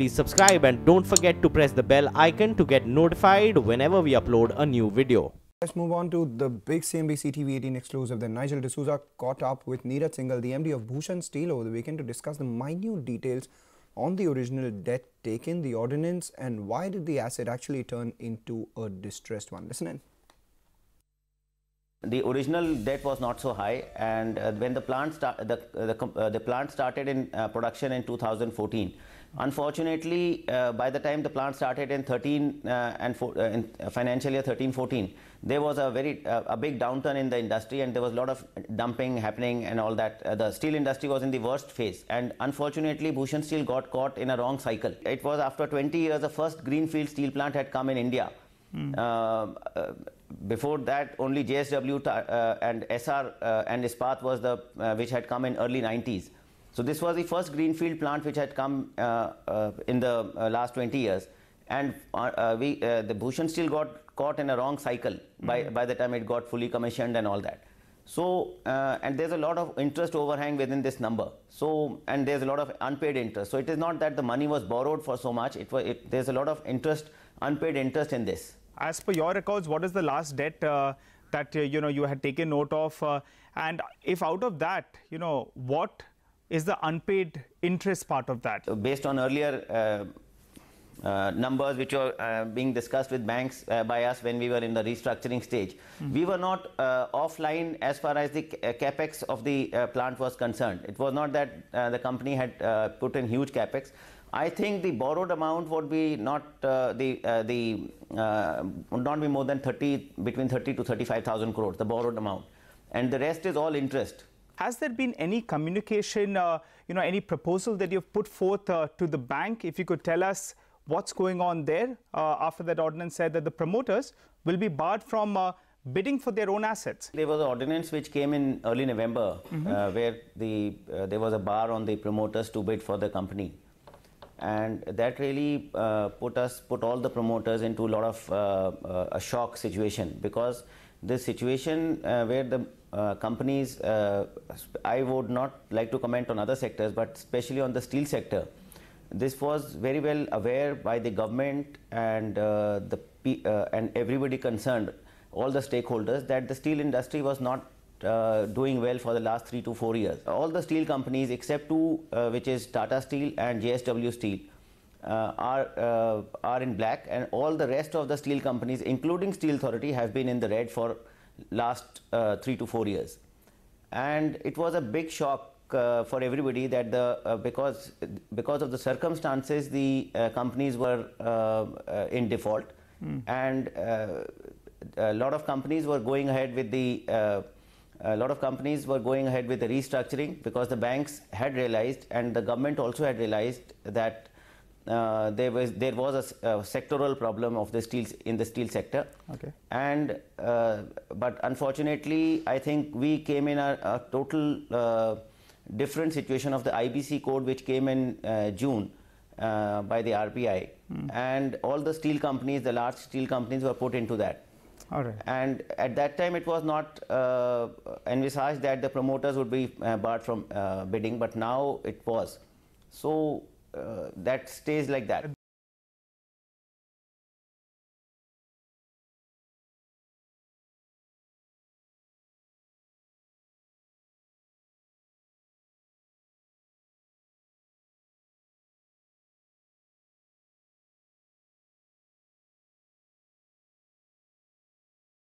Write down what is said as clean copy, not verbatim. please subscribe and don't forget to press the bell icon to get notified whenever we upload a new video. Let's move on to the big CNBC TV 18 exclusive. Then Nigel D'Souza caught up with Neeraj Singhal, the MD of Bhushan Steel, over the weekend to discuss the minute details on the original debt taken, the ordinance, and why did the asset actually turn into a distressed one. Listen in. The original debt was not so high, and when the plant started in production in 2014, unfortunately, by the time the plant started in financial year 13-14, there was a big downturn in the industry, and there was a lot of dumping happening and all that. The steel industry was in the worst phase, and unfortunately, Bhushan Steel got caught in a wrong cycle. It was after 20 years the first greenfield steel plant had come in India. Before that, only JSW and SR and SPAT was the which had come in early 90s. So this was the first greenfield plant which had come in the last 20 years, and the Bhushan Steel got caught in a wrong cycle by the time it got fully commissioned and all that. So and there's a lot of interest overhang within this number. So and there's a lot of unpaid interest. So it is not that the money was borrowed for so much. There's a lot of interest, unpaid interest in this. As per your records, what is the last debt that you had taken note of, and if out of that, what is the unpaid interest part of that? Based on earlier numbers which were being discussed with banks by us when we were in the restructuring stage, we were not offline as far as the capex of the plant was concerned. It was not that the company had put in huge capex. I think the borrowed amount would be not be more than between 30,000 to 35,000 crores, the borrowed amount, and the rest is all interest. Has there been any communication, any proposal that you've put forth to the bank? If you could tell us what's going on there after that ordinance said that the promoters will be barred from bidding for their own assets. There was an ordinance which came in early November, where there was a bar on the promoters to bid for the company. And that really put all the promoters into a lot of a shock situation, because this situation where the companies, I would not like to comment on other sectors, but especially on the steel sector, this was very well aware by the government and everybody concerned, all the stakeholders, that the steel industry was not doing well for the last 3 to 4 years. All the steel companies except two, which is Tata Steel and JSW Steel, are in black, and all the rest of the steel companies, including Steel Authority, have been in the red for last 3 to 4 years. And it was a big shock for everybody that because of the circumstances, the companies were in default, and a lot of companies were going ahead with the restructuring, because the banks had realized and the government also had realized that there was a sectoral problem of the steels in the steel sector. Okay. And but unfortunately, I think we came in a total different situation of the IBC code, which came in June by the RBI, and all the steel companies, the large steel companies, were put into that. All right. And at that time, it was not envisaged that the promoters would be barred from bidding, but now it was. So that stays like that.